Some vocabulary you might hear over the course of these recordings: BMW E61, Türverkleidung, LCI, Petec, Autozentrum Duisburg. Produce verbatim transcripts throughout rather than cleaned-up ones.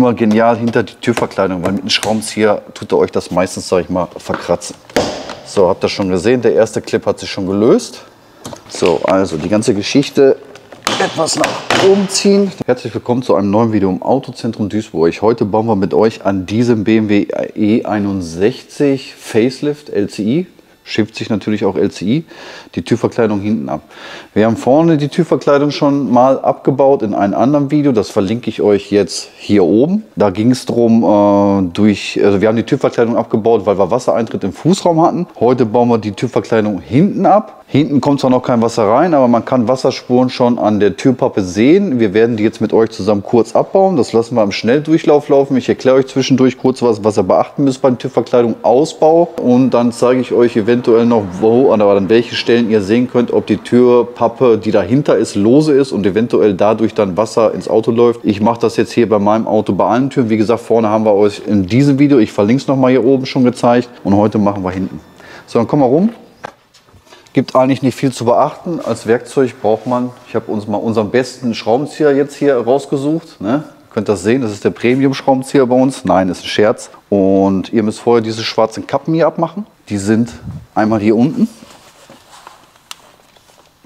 immer genial hinter die Türverkleidung, weil mit einem Schraubenzieher tut ihr euch das meistens, sag ich mal, verkratzen. So, habt ihr schon gesehen, der erste Clip hat sich schon gelöst. So, also die ganze Geschichte etwas nach oben ziehen. Herzlich willkommen zu einem neuen Video im Autozentrum Duisburg. Heute bauen wir mit euch an diesem B M W E einundsechzig Facelift L C I. Schiebt sich natürlich auch L C I, die Türverkleidung hinten ab. Wir haben vorne die Türverkleidung schon mal abgebaut in einem anderen Video. Das verlinke ich euch jetzt hier oben. Da ging es darum, äh, durch, also wir haben die Türverkleidung abgebaut, weil wir Wassereintritt im Fußraum hatten. Heute bauen wir die Türverkleidung hinten ab. Hinten kommt zwar noch kein Wasser rein, aber man kann Wasserspuren schon an der Türpappe sehen. Wir werden die jetzt mit euch zusammen kurz abbauen. Das lassen wir im Schnelldurchlauf laufen. Ich erkläre euch zwischendurch kurz was, was ihr beachten müsst beim Türverkleidung Ausbau. Und dann zeige ich euch eventuell noch, wo oder an welchen Stellen ihr sehen könnt, ob die Türpappe, die dahinter ist, lose ist und eventuell dadurch dann Wasser ins Auto läuft. Ich mache das jetzt hier bei meinem Auto bei allen Türen. Wie gesagt, vorne haben wir euch in diesem Video, ich verlinke es nochmal hier oben, schon gezeigt. Und heute machen wir hinten. So, dann kommen wir rum. Gibt eigentlich nicht viel zu beachten. Als Werkzeug braucht man, ich habe uns mal unseren besten Schraubenzieher jetzt hier rausgesucht, ne? Ihr könnt das sehen, das ist der Premium-Schraubenzieher bei uns. Nein, ist ein Scherz. Und ihr müsst vorher diese schwarzen Kappen hier abmachen. Die sind einmal hier unten.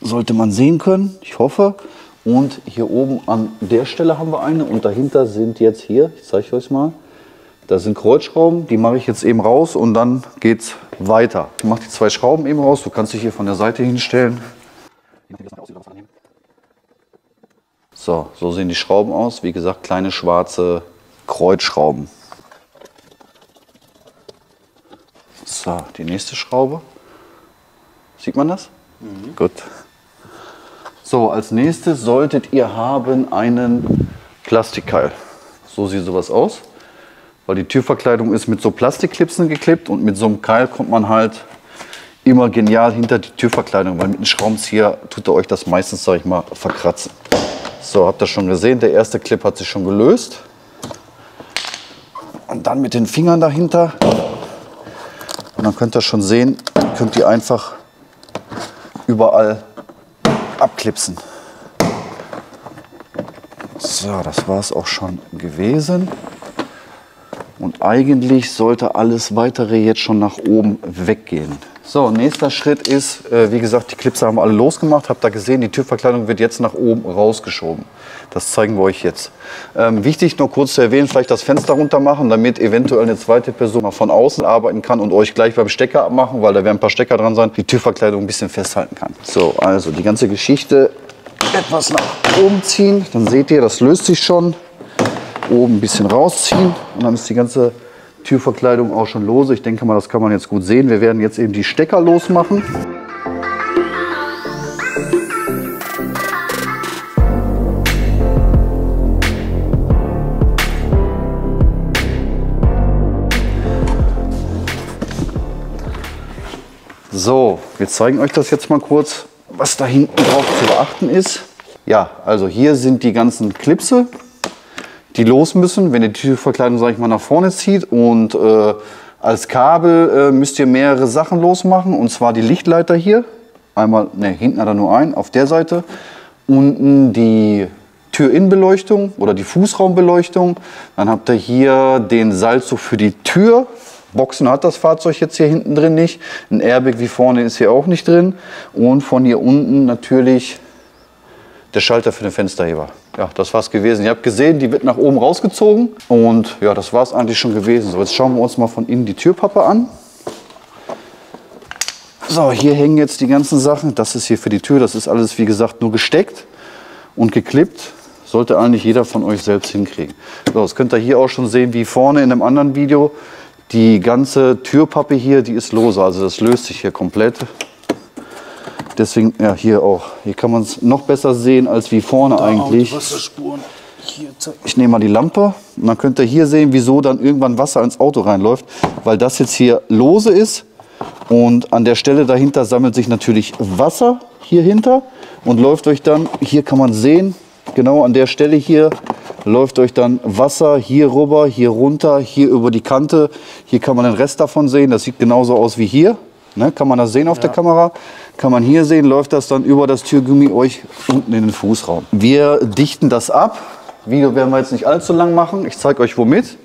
Sollte man sehen können, ich hoffe. Und hier oben an der Stelle haben wir eine. Und dahinter sind jetzt hier, ich zeige euch mal, das sind Kreuzschrauben. Die mache ich jetzt eben raus und dann geht's weiter. Ich mache die zwei Schrauben eben raus. Du kannst dich hier von der Seite hinstellen. So, so sehen die Schrauben aus. Wie gesagt, kleine schwarze Kreuzschrauben. So, die nächste Schraube. Sieht man das? Mhm. Gut. So, als nächstes solltet ihr haben einen Plastikkeil. So sieht sowas aus. Weil die Türverkleidung ist mit so Plastikklipsen geklebt und mit so einem Keil kommt man halt immer genial hinter die Türverkleidung, weil mit einem Schraubenzieher tut ihr euch das meistens, sag ich mal, verkratzen. So, habt ihr schon gesehen, der erste Clip hat sich schon gelöst. Und dann mit den Fingern dahinter. Und dann könnt ihr schon sehen, könnt ihr einfach überall abklipsen. So, das war es auch schon gewesen. Und eigentlich sollte alles weitere jetzt schon nach oben weggehen. So, nächster Schritt ist, äh, wie gesagt, die Klipse haben wir alle losgemacht. Habt ihr gesehen, die Türverkleidung wird jetzt nach oben rausgeschoben. Das zeigen wir euch jetzt. Ähm, wichtig, nur kurz zu erwähnen, vielleicht das Fenster runter machen, damit eventuell eine zweite Person mal von außen arbeiten kann und euch gleich beim Stecker abmachen, weil da werden ein paar Stecker dran sein, die Türverkleidung ein bisschen festhalten kann. So, also die ganze Geschichte etwas nach oben ziehen. Dann seht ihr, das löst sich schon. Oben ein bisschen rausziehen und dann ist die ganze Türverkleidung auch schon lose. Ich denke mal, das kann man jetzt gut sehen. Wir werden jetzt eben die Stecker losmachen. So, wir zeigen euch das jetzt mal kurz, was da hinten drauf zu beachten ist. Ja, also hier sind die ganzen Klipse, die los müssen, wenn ihr die Türverkleidung, sag ich mal, nach vorne zieht. Und äh, als Kabel äh, müsst ihr mehrere Sachen losmachen. Und zwar die Lichtleiter hier. Einmal, ne, hinten hat er nur einen, auf der Seite. Unten die Türinnenbeleuchtung oder die Fußraumbeleuchtung. Dann habt ihr hier den Salzsug für die Tür. Boxen hat das Fahrzeug jetzt hier hinten drin nicht. Ein Airbag wie vorne ist hier auch nicht drin. Und von hier unten natürlich der Schalter für den Fensterheber. Ja, das war's gewesen. Ihr habt gesehen, die wird nach oben rausgezogen. Und ja, das war's eigentlich schon gewesen. So, jetzt schauen wir uns mal von innen die Türpappe an. So, hier hängen jetzt die ganzen Sachen. Das ist hier für die Tür. Das ist alles, wie gesagt, nur gesteckt und geklippt. Sollte eigentlich jeder von euch selbst hinkriegen. So, das könnt ihr hier auch schon sehen, wie vorne in einem anderen Video. Die ganze Türpappe hier, die ist lose. Also das löst sich hier komplett. Deswegen, ja, hier auch. Hier kann man es noch besser sehen, als wie vorne da eigentlich. Auch die Wasserspuren. Hier, ich nehme mal die Lampe. Und dann könnt ihr hier sehen, wieso dann irgendwann Wasser ins Auto reinläuft. Weil das jetzt hier lose ist. Und an der Stelle dahinter sammelt sich natürlich Wasser hier hinter. Und läuft euch dann, hier kann man sehen, genau an der Stelle hier, läuft euch dann Wasser hier rüber, hier runter, hier über die Kante. Hier kann man den Rest davon sehen. Das sieht genauso aus wie hier. Ne, kann man das sehen auf ja. der Kamera? Kann man hier sehen, läuft das dann über das Türgummi euch unten in den Fußraum. Wir dichten das ab. Video werden wir jetzt nicht allzu lang machen. Ich zeige euch womit.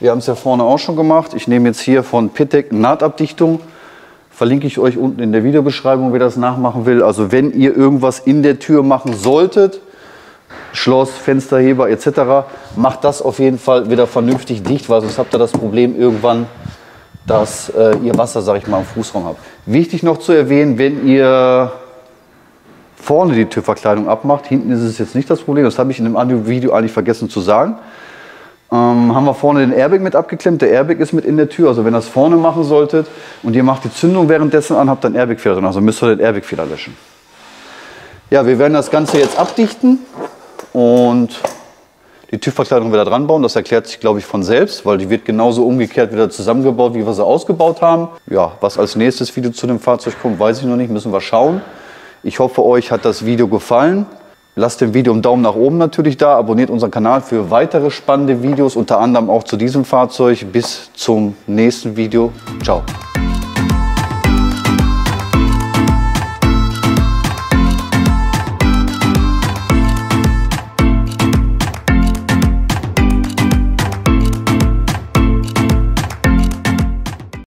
Wir haben es ja vorne auch schon gemacht. Ich nehme jetzt hier von Petec Nahtabdichtung. Verlinke ich euch unten in der Videobeschreibung, wer das nachmachen will. Also wenn ihr irgendwas in der Tür machen solltet, Schloss, Fensterheber et cetera, macht das auf jeden Fall wieder vernünftig dicht, weil sonst habt ihr das Problem irgendwann, dass äh, ihr Wasser, sag ich mal, im Fußraum habt. Wichtig noch zu erwähnen, wenn ihr vorne die Türverkleidung abmacht, hinten ist es jetzt nicht das Problem, das habe ich in dem Video eigentlich vergessen zu sagen, ähm, haben wir vorne den Airbag mit abgeklemmt, der Airbag ist mit in der Tür, also wenn ihr das vorne machen solltet und ihr macht die Zündung währenddessen an, habt dann Airbag-Fehler drin, also müsst ihr den Airbag-Fehler löschen. Ja, wir werden das Ganze jetzt abdichten und die T Ü V-Verkleidung wieder dran bauen. Das erklärt sich, glaube ich, von selbst, weil die wird genauso umgekehrt wieder zusammengebaut, wie wir sie ausgebaut haben. Ja, was als nächstes Video zu dem Fahrzeug kommt, weiß ich noch nicht, müssen wir schauen. Ich hoffe, euch hat das Video gefallen. Lasst dem Video einen Daumen nach oben natürlich da, abonniert unseren Kanal für weitere spannende Videos, unter anderem auch zu diesem Fahrzeug. Bis zum nächsten Video. Ciao.